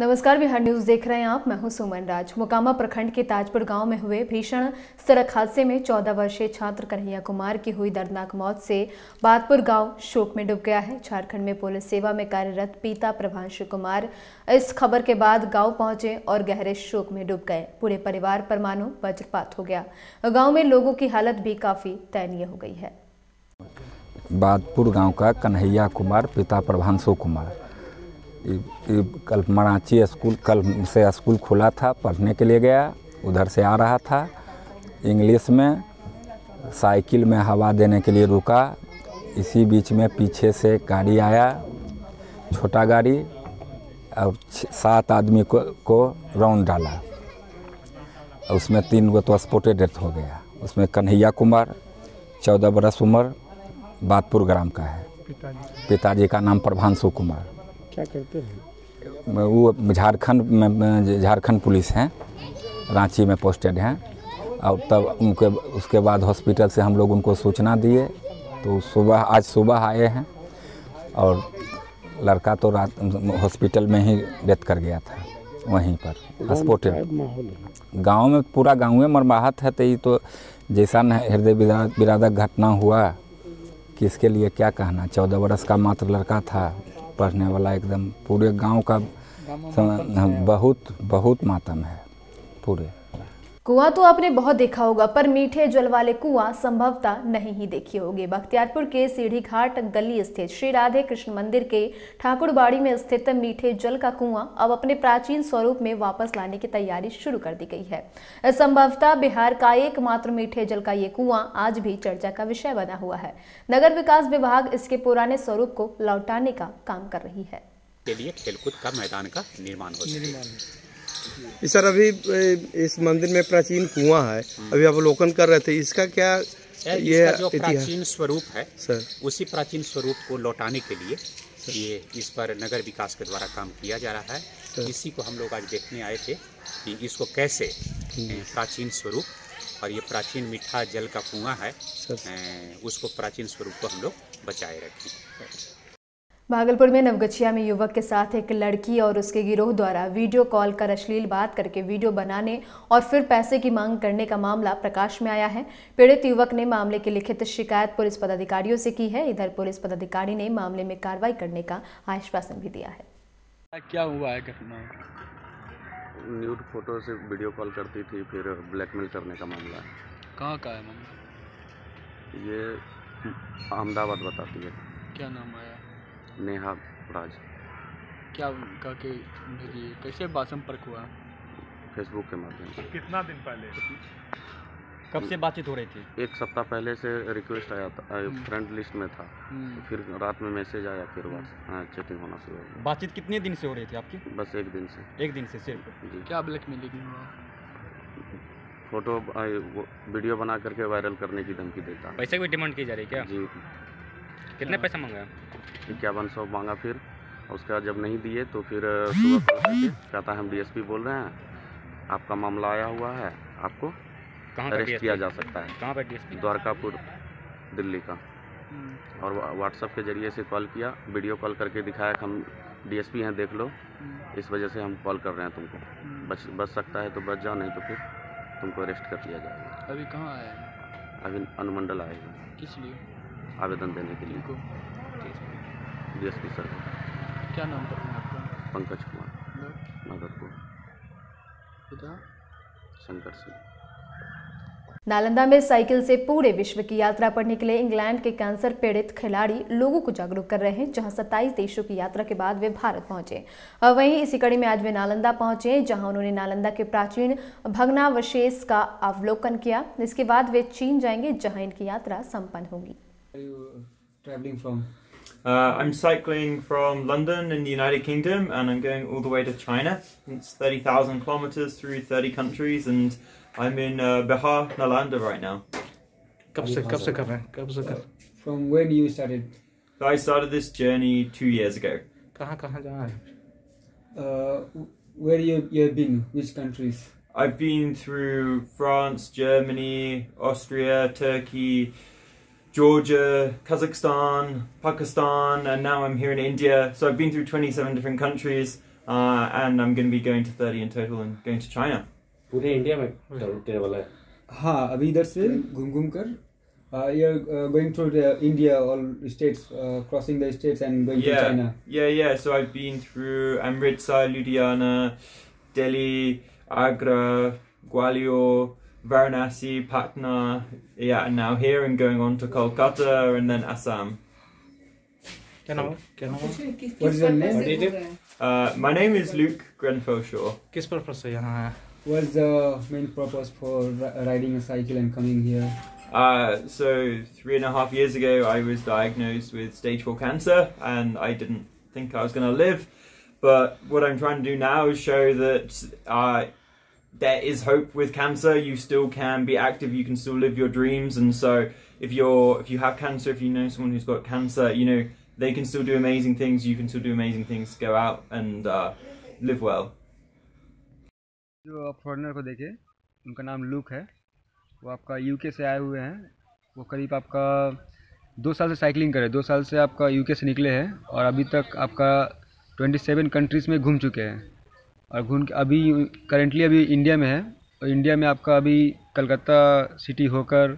नमस्कार, बिहार न्यूज देख रहे हैं आप। मैं हूं सुमन राज। मोकामा प्रखंड के ताजपुर गांव में हुए भीषण सड़क हादसे में 14 वर्षीय छात्र कन्हैया कुमार की हुई दर्दनाक मौत से बातपुर गांव शोक में डूब गया है। झारखंड में पुलिस सेवा में कार्यरत पिता प्रभांशु कुमार इस खबर के बाद गाँव पहुंचे और गहरे शोक में डूब गए। पूरे परिवार पर मानो वज्रपात हो गया। गाँव में लोगों की हालत भी काफी दयनीय हो गई है। बातपुर गांव का कन्हैया कुमार, पिता प्रभांशु कुमार, कल मरांची स्कूल, कल से स्कूल खुला था, पढ़ने के लिए गया। उधर से आ रहा था, इंग्लिश में साइकिल में हवा देने के लिए रुका। इसी बीच में पीछे से गाड़ी आया, छोटा गाड़ी, और 7 आदमी को राउंड डाला। उसमें 3 को तो स्पॉटेड डेथ हो गया। उसमें कन्हैया कुमार 14 बरस उम्र, बातपुर ग्राम का है। पिताजी का नाम प्रभांशु कुमार। क्या करते हैं वो? झारखंड में, झारखंड पुलिस हैं, रांची में पोस्टेड हैं। और तब उनके उसके बाद हॉस्पिटल से हम लोग उनको सूचना दिए, तो सुबह आज सुबह आए हैं। और लड़का तो रात हॉस्पिटल में ही डेथ कर गया था, वहीं पर स्पॉटेड। गांव में पूरा गाँव में मरमाहत है। तो ये तो जैसा हृदय विदारक घटना हुआ, किसके लिए क्या कहना। 14 बरस का मात्र लड़का था, पढ़ने वाला, एकदम पूरे गांव का बहुत बहुत मातम है। पूरे कुआं तो आपने बहुत देखा होगा, पर मीठे जल वाले कुआं संभवतः नहीं ही देखे होंगे। बख्तियारपुर के सीढ़ी घाट गली स्थित श्री राधे कृष्ण मंदिर के ठाकुरबाड़ी में स्थित मीठे जल का कुआं अब अपने प्राचीन स्वरूप में वापस लाने की तैयारी शुरू कर दी गई है। संभवतः बिहार का एकमात्र मीठे जल का ये कुआं आज भी चर्चा का विषय बना हुआ है। नगर विकास विभाग इसके पुराने स्वरूप को लौटाने का काम कर रही है। खेलकूद का मैदान का निर्माण हो रहा है। सर, अभी इस मंदिर में प्राचीन कुआं है, अभी अवलोकन कर रहे थे, इसका क्या ये जो प्राचीन स्वरूप है सर, उसी प्राचीन स्वरूप को लौटाने के लिए ये इस पर नगर विकास के द्वारा काम किया जा रहा है। इसी को हम लोग आज देखने आए थे कि इसको कैसे प्राचीन स्वरूप, और ये प्राचीन मीठा जल का कुआं है, उसको प्राचीन स्वरूप को हम लोग बचाए रखें। भागलपुर में नवगछिया में युवक के साथ एक लड़की और उसके गिरोह द्वारा वीडियो कॉल कर अश्लील बात करके वीडियो बनाने और फिर पैसे की मांग करने का मामला प्रकाश में आया है। पीड़ित युवक ने मामले की लिखित शिकायत पुलिस पदाधिकारियों से की है। इधर पुलिस पदाधिकारी ने मामले में कार्रवाई करने का आश्वासन भी दिया है। क्या हुआ है? घटना न्यूड फोटो से वीडियो कॉल करती थी, फिर ब्लैकमेल करने का मामला। कहाँ का है मामला? ये अहमदाबाद बताती है। क्या नाम है? नेहा राज। क्या उनका के भेजिए, कैसे बात संपर्क हुआ? फेसबुक के माध्यम से। कितना दिन पहले, कब से बातचीत हो रही थी? 1 सप्ताह पहले से रिक्वेस्ट आया था, फ्रेंड लिस्ट में था, फिर रात में मैसेज आया, फिर व्हाट्सएप चैटिंग होना शुरू हो गया। बातचीत कितने दिन से हो रही थी आपकी? बस 1 दिन से। 1 दिन से सिर्फ? क्या ब्लैक मेल फोटो वीडियो बना करके वायरल करने की धमकी देता। पैसे भी डिमांड की जा रही है क्या? जी। कितने पैसा मांगा? 5100 मांगा। फिर उसका जब नहीं दिए तो फिर सुबह कॉल करके कहता है, हम डीएसपी बोल रहे हैं, आपका मामला आया हुआ है, आपको अरेस्ट किया जा सकता है। कहाँ पर डीएसपी? द्वारकापुर, दिल्ली का। और व्हाट्सएप के जरिए से कॉल किया, वीडियो कॉल करके दिखाया कि हम डीएसपी हैं, देख लो, इस वजह से हम कॉल कर रहे हैं तुमको, बच सकता है तो बच जाओ, नहीं तो फिर तुमको अरेस्ट कर लिया जाएगा। अभी कहाँ आया है? अभी अनुमंडल आएगा। किस लिए? आवेदन देने के लिए। DSP sir. क्या नाम था आपका? पंकज कुमार, नागरपुर। पिता? शंकर सिंह। नालंदा में साइकिल से पूरे विश्व की यात्रा पर निकले इंग्लैंड के कैंसर पीड़ित खिलाड़ी लोगों को जागरूक कर रहे हैं, जहां 27 देशों की यात्रा के बाद वे भारत पहुंचे। वहीं इसी कड़ी में आज वे नालंदा पहुंचे, जहां उन्होंने नालंदा के प्राचीन भग्नावशेष का अवलोकन किया। इसके बाद वे चीन जाएंगे, जहाँ इनकी यात्रा सम्पन्न होगी। Traveling from? I'm cycling from London in the United Kingdom, and I'm going all the way to China. It's 30,000 kilometers through 30 countries, and I'm in Bihar, Nalanda right now. From when you started? So I started this journey 2 years ago. Where you've been? Which countries? I've been through France, Germany, Austria, Turkey, Georgia, Kazakhstan, Pakistan, and now I'm here in India. So I've been through 27 different countries. and I'm going to be going to 30 in total and going to China. पूरे India में tour वाला है. हाँ, अभी इधर से घूम कर you're going through the India, all states, crossing the states and going to China. Yeah. So I've been through Amritsar, Ludhiana, Delhi, Agra, Gwalior, Varanasi, Patna, and now here and going on to Kolkata and then Assam. What is your name? My name is Luke Grenfell Shaw. किस purpose से यहाँ आया? What's the main purpose for riding a cycle and coming here? So 3.5 years ago, I was diagnosed with stage 4 cancer, and I didn't think I was going to live. But what I'm trying to do now is show that there is hope with cancer. You still can be active. You can still live your dreams. And so, if you have cancer, if you know someone who's got cancer, you know they can still do amazing things. You can still do amazing things. Go out and live well. जो foreigner को देखे, उनका नाम look है. वो आपका UK से आए हुए हैं. वो करीब आपका 2 साल से साइकिलिंग करे. 2 साल से आपका यूके से निकले हैं और अभी तक आपका 27 कंट्रीज़ में घूम चुके हैं और अभी करेंटली अभी इंडिया में है. और इंडिया में आपका अभी कलकत्ता सिटी होकर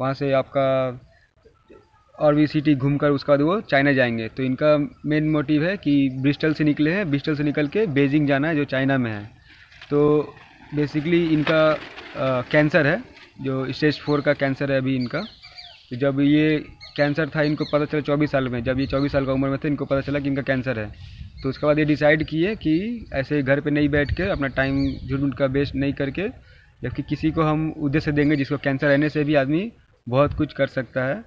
वहाँ से आपका और भी सिटी घूमकर उसके बाद वो चाइना जाएंगे. तो इनका मेन मोटिव है कि ब्रिस्टल से निकले हैं. ब्रिस्टल से निकल के बेजिंग जाना है जो चाइना में है. तो बेसिकली इनका कैंसर है जो स्टेज 4 का कैंसर है अभी इनका. जब ये कैंसर था इनको पता चला 24 साल में. जब ये 24 साल का उम्र में थे इनको पता चला कि इनका कैंसर है. तो उसके बाद ये डिसाइड किए कि ऐसे घर पे नहीं बैठ के अपना टाइम झूठ का वेस्ट नहीं करके जबकि किसी को हम उद्देश्य देंगे जिसको कैंसर रहने से भी आदमी बहुत कुछ कर सकता है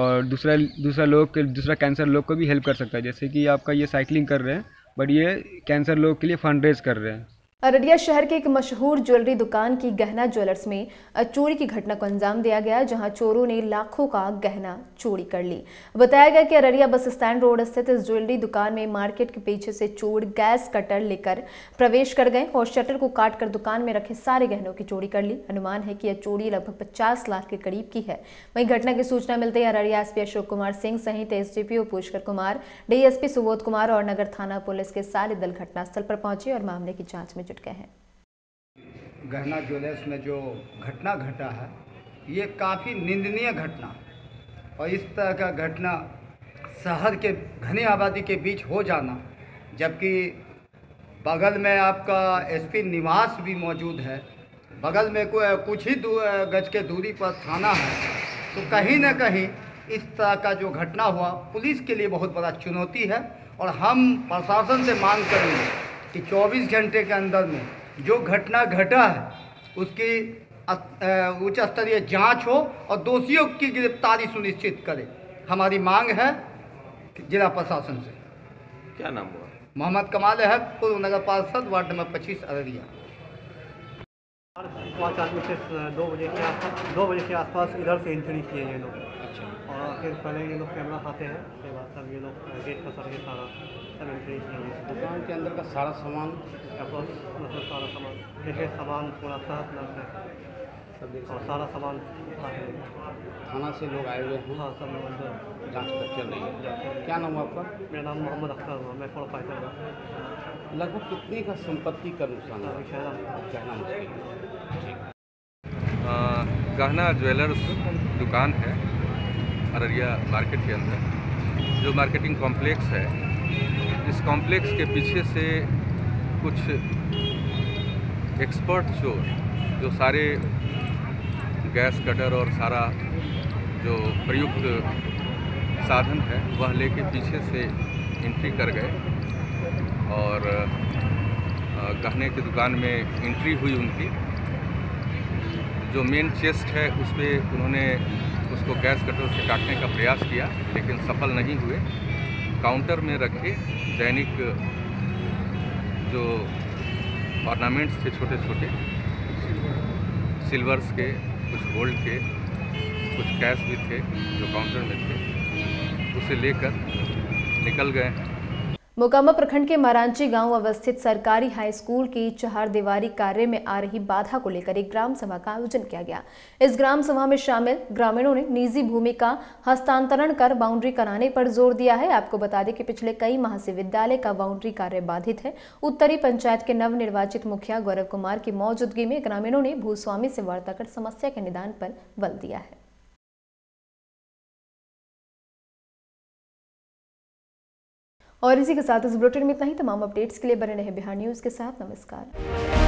और दूसरा कैंसर लोग को भी हेल्प कर सकता है. जैसे कि आपका ये साइकिलिंग कर रहे हैं बट ये कैंसर लोग के लिए फंड रेज कर रहे हैं. अररिया शहर के एक मशहूर ज्वेलरी दुकान की गहना ज्वेलर्स में चोरी की घटना को अंजाम दिया गया जहां चोरों ने लाखों का गहना चोरी कर ली. बताया गया कि अररिया बस स्टैंड रोड स्थित इस ज्वेलरी दुकान में मार्केट के पीछे से चोर गैस कटर लेकर प्रवेश कर गए और शटर को काटकर दुकान में रखे सारे गहनों की चोरी कर ली. अनुमान है कि यह चोरी लगभग 50 लाख के करीब की है. वहीं घटना की सूचना मिलते ही अररिया एसपी अशोक कुमार सिंह सहित SDPO पुष्कर कुमार, DSP सुबोध कुमार और नगर थाना पुलिस के सारे दल घटनास्थल पर पहुंचे और मामले की जाँच में है. गहना ज्वेलर्स में जो घटना घटा है ये काफ़ी निंदनीय घटना और इस तरह का घटना शहर के घनी आबादी के बीच हो जाना जबकि बगल में आपका SP निवास भी मौजूद है. बगल में कुछ ही गज के दूरी पर थाना है. तो कहीं ना कहीं इस तरह का जो घटना हुआ पुलिस के लिए बहुत बड़ा चुनौती है और हम प्रशासन से मांग करेंगे कि 24 घंटे के अंदर में जो घटना घटा है उसकी उच्च स्तरीय जांच हो और दोषियों की गिरफ्तारी सुनिश्चित करे. हमारी मांग है जिला प्रशासन से. क्या नाम हुआ? मोहम्मद कमाल अहब, पूर्व नगर पार्षद, वार्ड नंबर 25 अररिया. 5 आदमी से 2 बजे के आसपास इधर से एंट्री किए ये लोग. अच्छा. और फिर पहले ये लोग कैमरा खाते हैं उसके बाद सब ये लोग गेट पर सर के सारा सब एंट्री किए. दुकान के अंदर का सारा सामान पूरा सारा सामान थाना से लोग आए हुए हैं. सब लोग अंदर जाँच चल रही है. क्या नाम हुआ आपका? मेरा नाम मोहम्मद अख्तर हुआ. मैं थोड़ा फायदा लगभग कितने का संपत्ति का नुकसान है? गहना ज्वेलर्स दुकान है अररिया मार्केट के अंदर जो मार्केटिंग कॉम्प्लेक्स है. इस कॉम्प्लेक्स के पीछे से कुछ एक्सपर्ट चोर जो सारे गैस कटर और सारा जो प्रयुक्त साधन है वह लेके पीछे से एंट्री कर गए और गहने की दुकान में एंट्री हुई. उनकी जो मेन चेस्ट है उस पर उन्होंने उसको गैस कटर से काटने का प्रयास किया लेकिन सफल नहीं हुए. काउंटर में रखे दैनिक जो ऑर्नामेंट्स थे छोटे छोटे सिल्वर्स के, कुछ गोल्ड के, कुछ कैश भी थे जो काउंटर में थे, उसे लेकर निकल गए. मोकामा प्रखंड के मरांची गांव अवस्थित सरकारी हाई स्कूल की चार दीवारी कार्य में आ रही बाधा को लेकर एक ग्राम सभा का आयोजन किया गया। इस ग्राम सभा में शामिल ग्रामीणों ने निजी भूमि का हस्तांतरण कर बाउंड्री कराने पर जोर दिया है। आपको बता दें कि पिछले कई माह से विद्यालय का बाउंड्री कार्य बाधित है। उत्तरी पंचायत के नवनिर्वाचित मुखिया गौरव कुमार की मौजूदगी में ग्रामीणों ने भूस्वामी से वार्ता कर समस्या के निदान पर बल दिया है। और इसी के साथ इस बुलेटिन में इतना ही। तमाम अपडेट्स के लिए बने रहे बिहार न्यूज़ के साथ। नमस्कार।